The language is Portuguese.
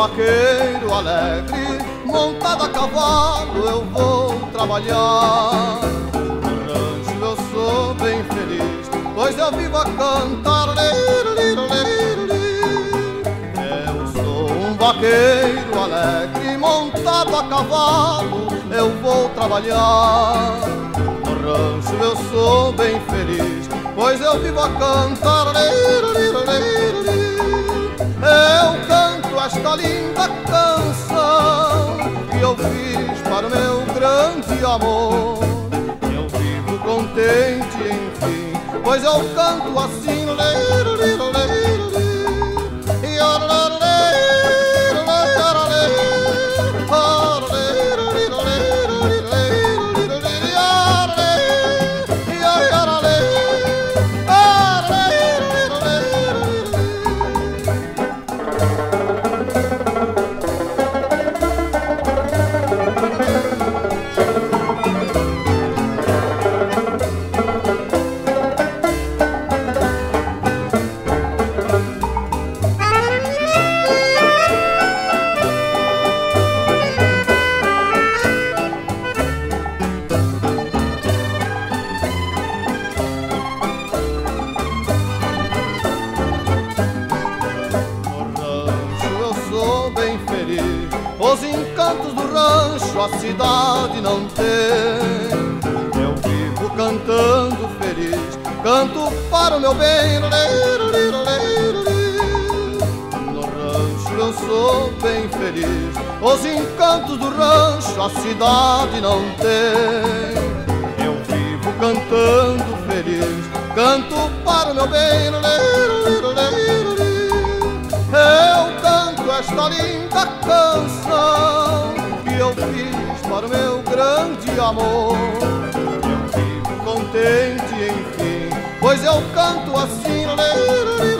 vaqueiro alegre, montado a cavalo eu vou trabalhar. No rancho eu sou bem feliz, pois eu vivo a cantar. Eu sou um vaqueiro alegre, montado a cavalo eu vou trabalhar. No rancho eu sou bem feliz, pois eu vivo a cantar. Eu canto esta linda canção que eu fiz para o meu grande amor. Eu vivo contente, enfim, pois eu canto assim. Os encantos do rancho a cidade não tem. Eu vivo cantando feliz, canto para o meu bem. No rancho eu sou bem feliz, os encantos do rancho a cidade não tem. Eu vivo cantando feliz, canto para o meu bem. Eu canto esta linda canção que eu fiz para o meu grande amor. Eu fico contente, enfim, pois eu canto assim.